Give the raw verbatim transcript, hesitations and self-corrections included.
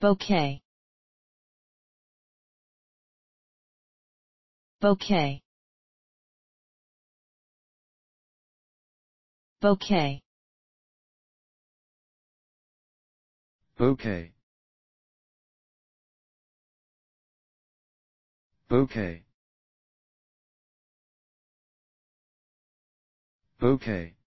Bouquet. Bouquet. Bouquet. Bouquet. Bouquet. Bouquet.